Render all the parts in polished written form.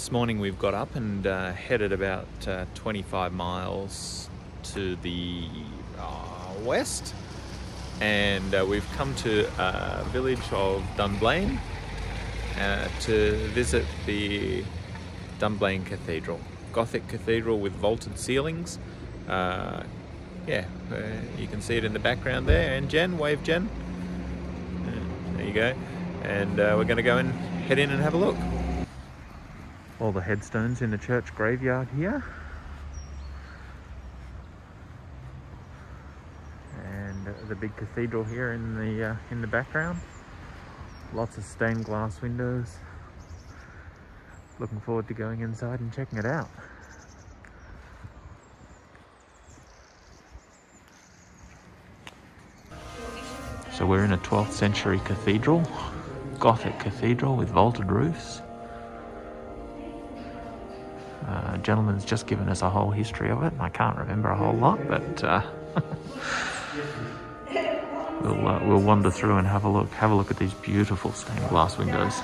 This morning we've got up and headed about 25 miles to the west, and we've come to a village of Dunblane to visit the Dunblane Cathedral. Gothic cathedral with vaulted ceilings. You can see it in the background there. And Jen, wave Jen. There you go. And we're going to go and head in and have a look. All the headstones in the church graveyard here. And the big cathedral here in the background. Lots of stained glass windows. Looking forward to going inside and checking it out. So we're in a 12th century cathedral, Gothic cathedral with vaulted roofs. A gentleman's just given us a whole history of it, and I can't remember a whole lot, but we'll wander through and have a look at these beautiful stained glass windows.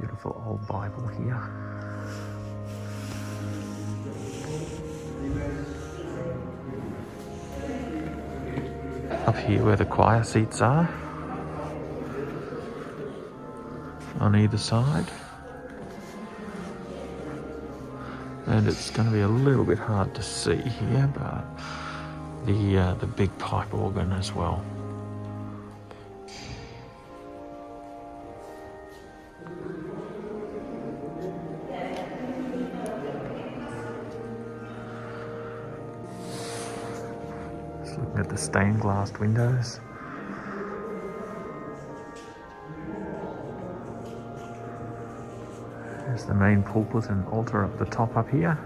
Beautiful old Bible here. Up here where the choir seats are, on either side. And it's going to be a little bit hard to see here, but the big pipe organ as well. Looking at the stained glass windows. There's the main pulpit and altar up the top up here.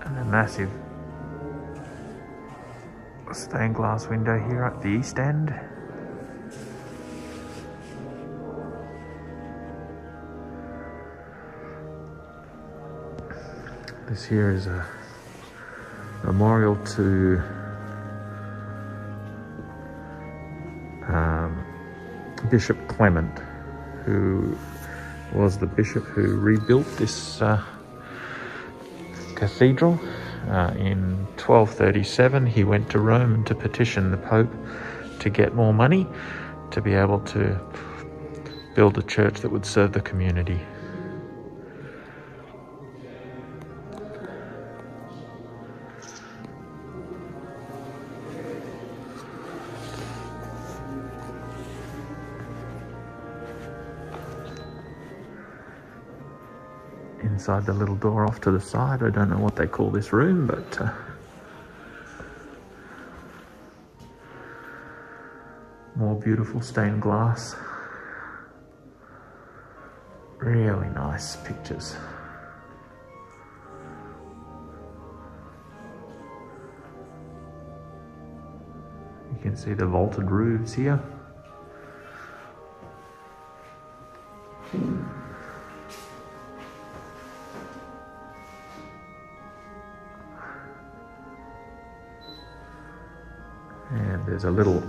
And a massive stained glass window here at the east end. This here is a memorial to Bishop Clement, who was the bishop who rebuilt this cathedral in 1237. He went to Rome to petition the Pope to get more money to be able to build a church that would serve the community. Inside the little door off to the side, I don't know what they call this room, but more beautiful stained glass. Really nice pictures. You can see the vaulted roofs here. And there's a little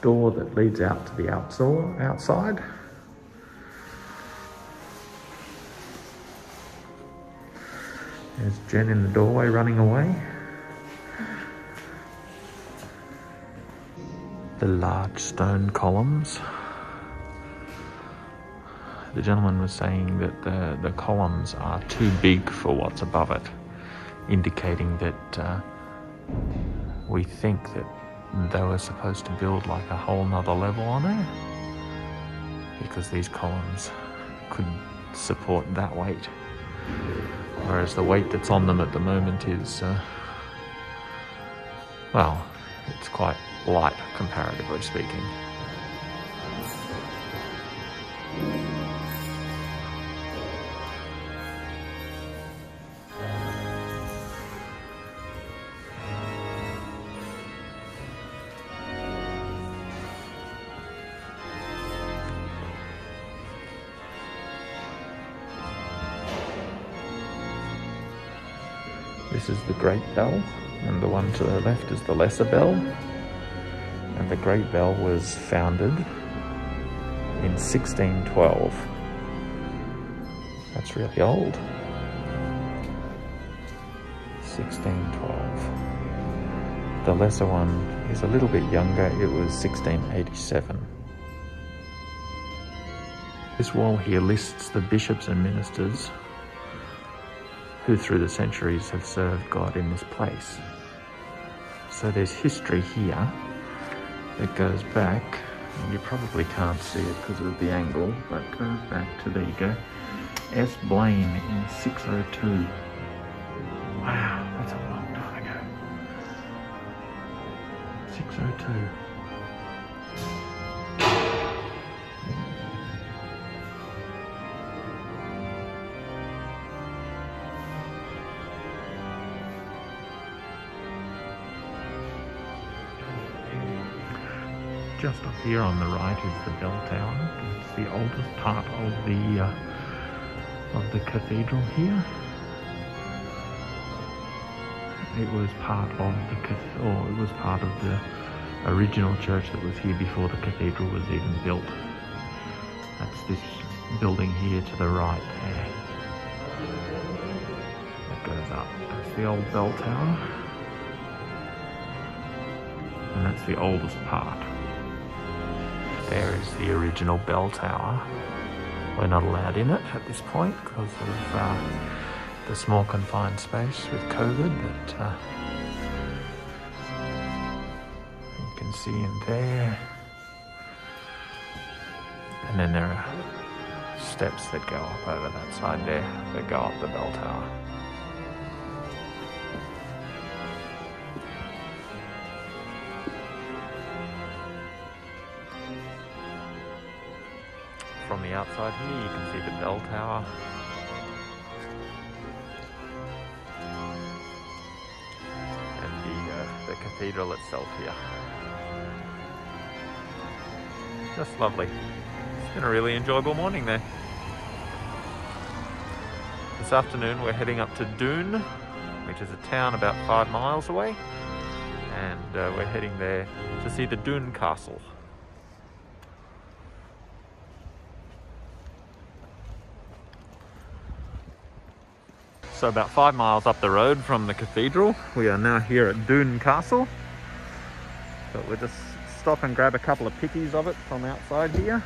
door that leads out to the outside. There's Jen in the doorway running away. The large stone columns. The gentleman was saying that the columns are too big for what's above it, indicating that we think that they were supposed to build like a whole nother level on it, because these columns couldn't support that weight, whereas the weight that's on them at the moment is it's quite light comparatively speaking. this is the Great Bell, and the one to the left is the Lesser Bell. And the Great Bell was founded in 1612. That's really old. 1612. The lesser one is a little bit younger. It was 1687. This wall here lists the bishops and ministers who through the centuries have served God in this place. So there's history here that goes back, and you probably can't see it because of the angle, but goes back to, there you go, S. Blane in 602. Wow, that's a long time ago. 602. Just up here on the right is the bell tower. It's the oldest part of the cathedral here. It was part of the original church that was here before the cathedral was even built. That's this building here to the right there. That goes up. That's the old bell tower, and that's the oldest part. There is the original bell tower. We're not allowed in it at this point because of the small confined space with COVID, but you can see in there. And then there are steps that go up over that side there that go up the bell tower. From the outside here, you can see the bell tower. And the cathedral itself here. Just lovely. It's been a really enjoyable morning there. This afternoon we're heading up to Doune, which is a town about 5 miles away. And we're heading there to see the Doune Castle. So about 5 miles up the road from the cathedral, we are now here at Doune Castle. But we'll just stop and grab a couple of pickies of it from outside here.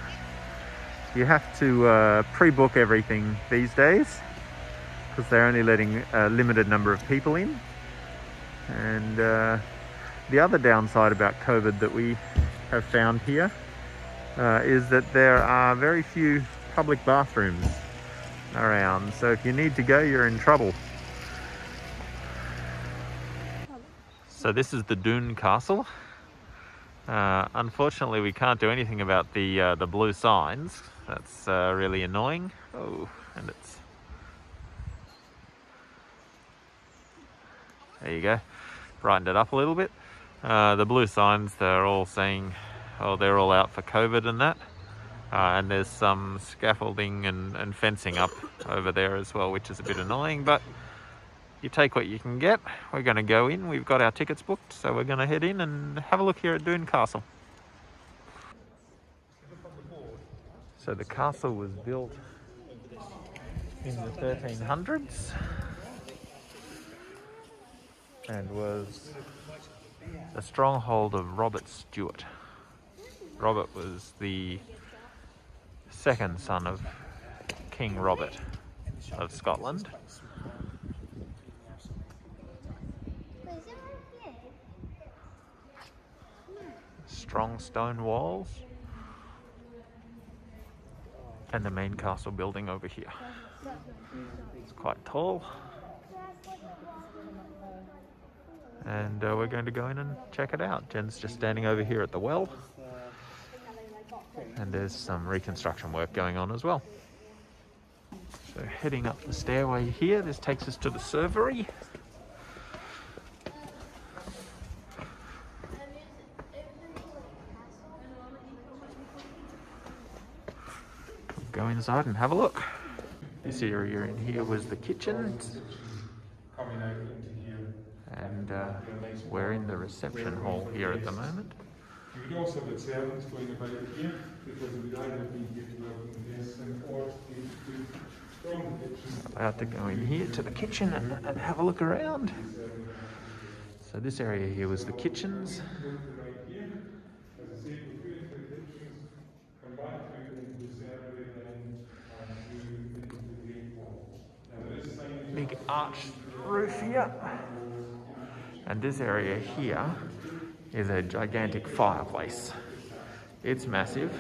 You have to pre-book everything these days because they're only letting a limited number of people in. And the other downside about COVID that we have found here is that there are very few public bathrooms around, so if you need to go, you're in trouble. So this is the Doune Castle. Unfortunately, we can't do anything about the blue signs. That's really annoying. Oh, and it's there you go, brightened it up a little bit. The blue signs, they're all saying, oh, they're all out for COVID and that. And there's some scaffolding and fencing up over there as well, which is a bit annoying, but you take what you can get. We're going to go in. We've got our tickets booked, so we're going to head in and have a look here at Doune Castle. So the castle was built in the 1300s and was a stronghold of Robert Stewart. Robert was the second son of King Robert of Scotland. Strong stone walls. And the main castle building over here. It's quite tall. And we're going to go in and check it out. Jen's just standing over here at the well. And there's some reconstruction work going on as well. So heading up the stairway here, this takes us to the servary. Go inside and have a look. This area in here was the kitchen. and we're in the reception hall here at the moment. You could also have servants going about here, because we don't have been given welcome guests and or from the kitchen. About to go in here to the kitchen and have a look around. So this area here was the kitchens. Big arched roof here. And this area here is a gigantic fireplace. It's massive.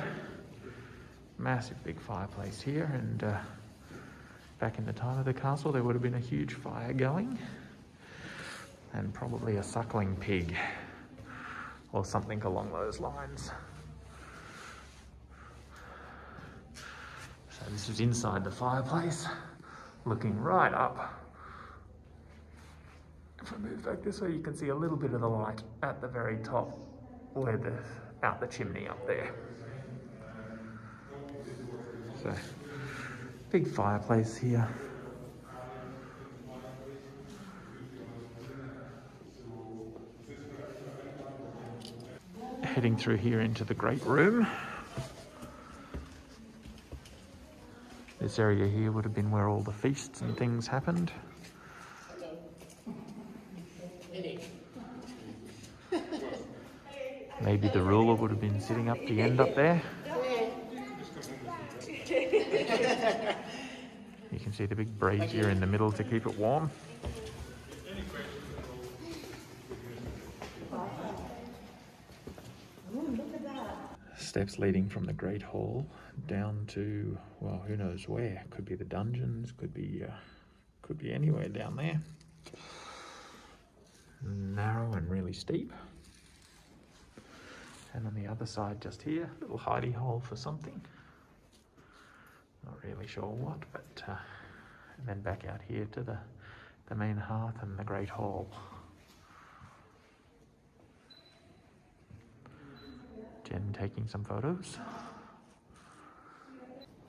Massive big fireplace here, and back in the time of the castle there would have been a huge fire going and probably a suckling pig or something along those lines. So this is inside the fireplace, looking right up. If I move back this way, you can see a little bit of the light at the very top, where out the chimney up there. So, big fireplace here. Heading through here into the great room. This area here would have been where all the feasts and things happened. Maybe the ruler would have been sitting up the end up there. You can see the big brazier in the middle to keep it warm. Steps leading from the Great Hall down to, well, who knows where. Could be the dungeons, could be anywhere down there. Narrow and really steep. And on the other side just here, a little hidey hole for something. Not really sure what, but and then back out here to the main hearth and the Great Hall. Jen taking some photos.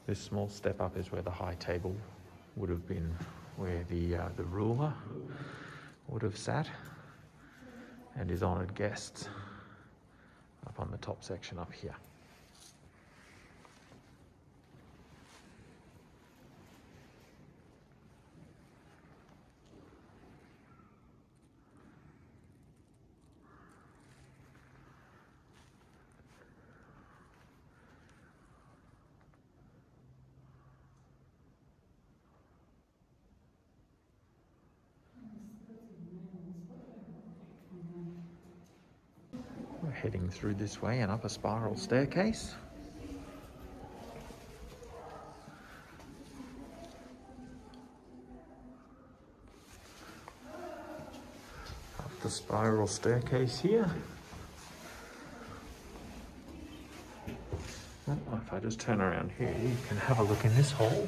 This small step up is where the high table would have been, where the ruler would have sat and his honoured guests. Up on the top section up here. Heading through this way and up a spiral staircase. Up the spiral staircase here. Well, if I just turn around here, you can have a look in this hall,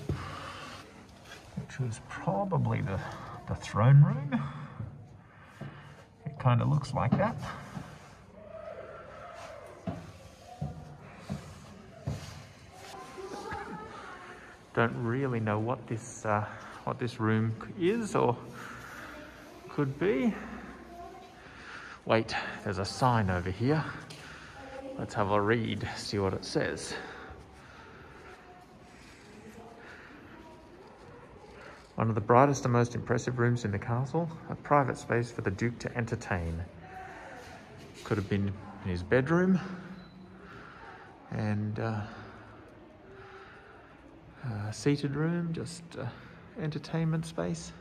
which was probably the throne room. It kind of looks like that. Don't really know what this room is or could be. Wait, there's a sign over here. Let's have a read, see what it says. One of the brightest and most impressive rooms in the castle, a private space for the Duke to entertain. Could have been in his bedroom, and seated room, just entertainment space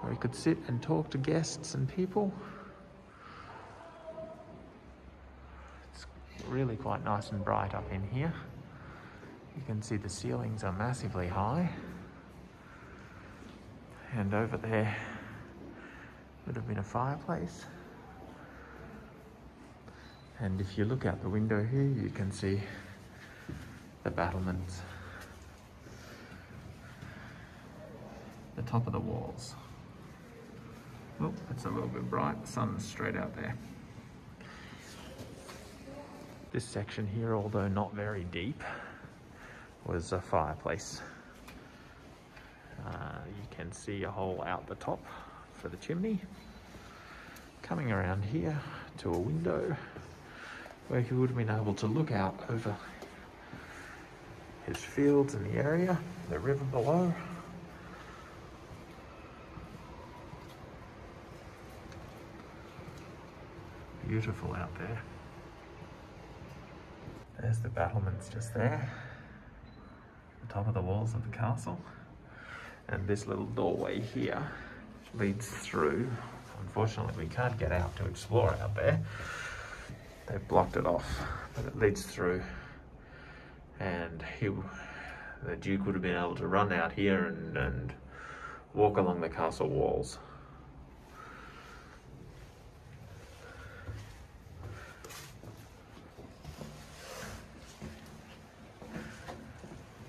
where he could sit and talk to guests and people. It's really quite nice and bright up in here. You can see the ceilings are massively high, and over there would have been a fireplace. And if you look out the window here, you can see the battlements, the top of the walls. Oh, it's a little bit bright, the sun's straight out there. This section here, although not very deep, was a fireplace. You can see a hole out the top for the chimney, coming around here to a window where he would have been able to look out over his fields in the area, the river below. Beautiful out there. There's the battlements just there, the top of the walls of the castle. And this little doorway here leads through. Unfortunately, we can't get out to explore out there. They've blocked it off, but it leads through. And the Duke would have been able to run out here and walk along the castle walls.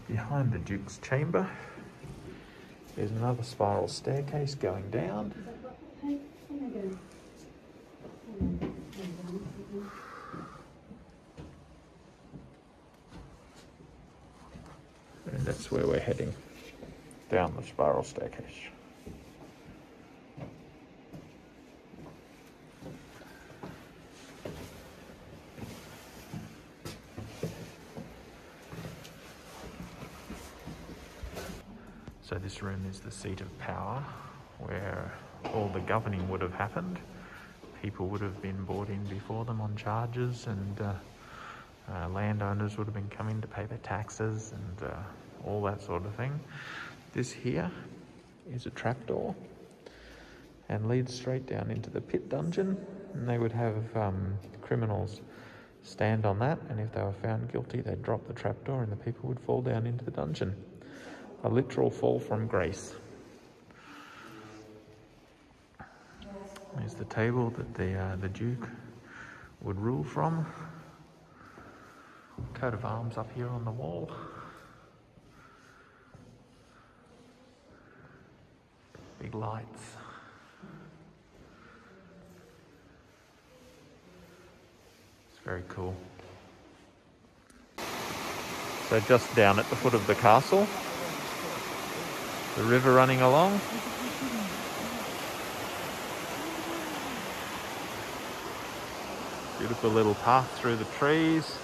Behind the Duke's chamber, there's another spiral staircase going down. And that's where we're heading, down the spiral staircase. So this room is the seat of power, where all the governing would have happened. People would have been brought in before them on charges, and landowners would have been coming to pay their taxes and all that sort of thing. This here is a trapdoor and leads straight down into the pit dungeon, and they would have criminals stand on that, and if they were found guilty, they'd drop the trapdoor and the people would fall down into the dungeon. A literal fall from grace. There's the table that the Duke would rule from. Coat of arms up here on the wall. Big lights. It's very cool. So just down at the foot of the castle, the river running along. Beautiful little path through the trees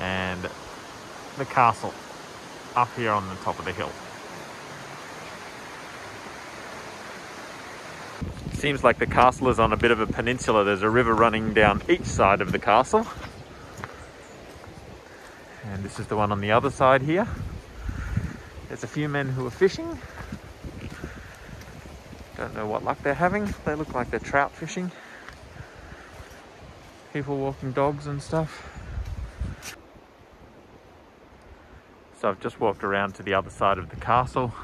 and the castle up here on the top of the hill. Seems like the castle is on a bit of a peninsula. There's a river running down each side of the castle. And this is the one on the other side here. There's a few men who are fishing. Don't know what luck they're having. They look like they're trout fishing. People walking dogs and stuff. So I've just walked around to the other side of the castle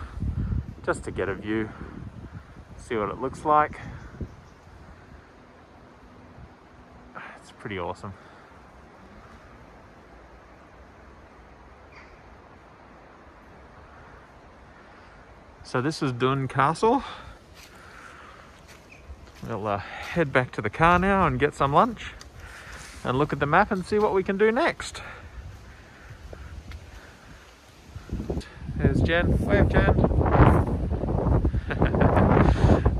just to get a view, see what it looks like. It's pretty awesome. So this is Doune Castle. We'll head back to the car now and get some lunch and look at the map and see what we can do next. There's Jen. Wave, Jen.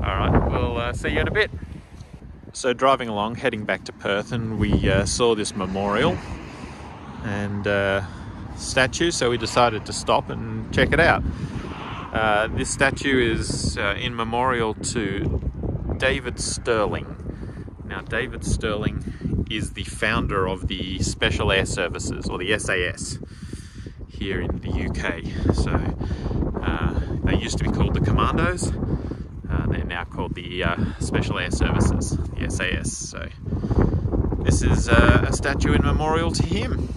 Alright, we'll see you in a bit. So driving along, heading back to Perth, and we saw this memorial and statue, so we decided to stop and check it out. This statue is in memorial to David Stirling. Now, David Stirling is the founder of the Special Air Services, or the SAS, here in the UK. So they used to be called the Commandos. They're now called the Special Air Services, the SAS. So this is a statue in memorial to him.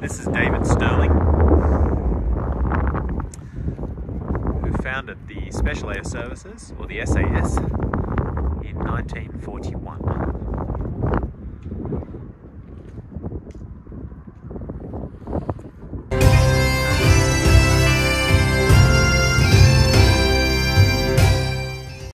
This is David Stirling, who founded the Special Air Services, or the SAS, in 1941.